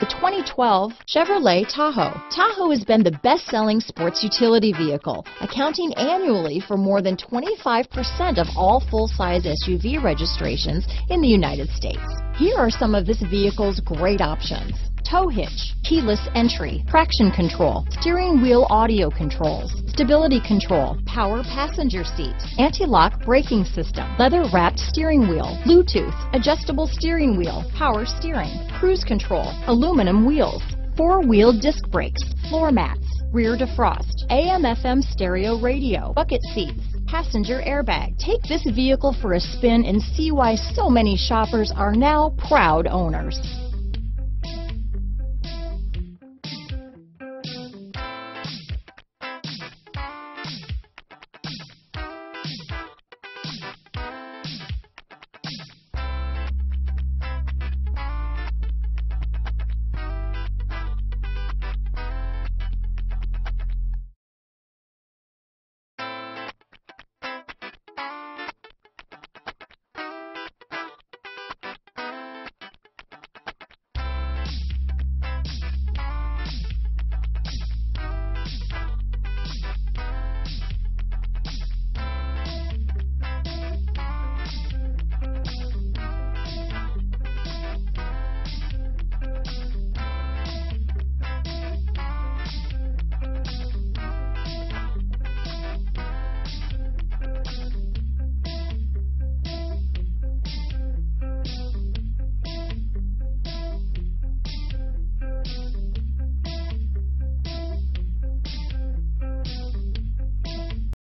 The 2012 Chevrolet Tahoe. Tahoe has been the best-selling sports utility vehicle, accounting annually for more than 25% of all full-size SUV registrations in the United States. Here are some of this vehicle's great options: tow hitch, keyless entry, traction control, steering wheel audio controls, stability control, power passenger seat, anti-lock braking system, leather-wrapped steering wheel, Bluetooth, adjustable steering wheel, power steering, cruise control, aluminum wheels, four-wheel disc brakes, floor mats, rear defrost, AM/FM stereo radio, bucket seats, passenger airbag. Take this vehicle for a spin and see why so many shoppers are now proud owners.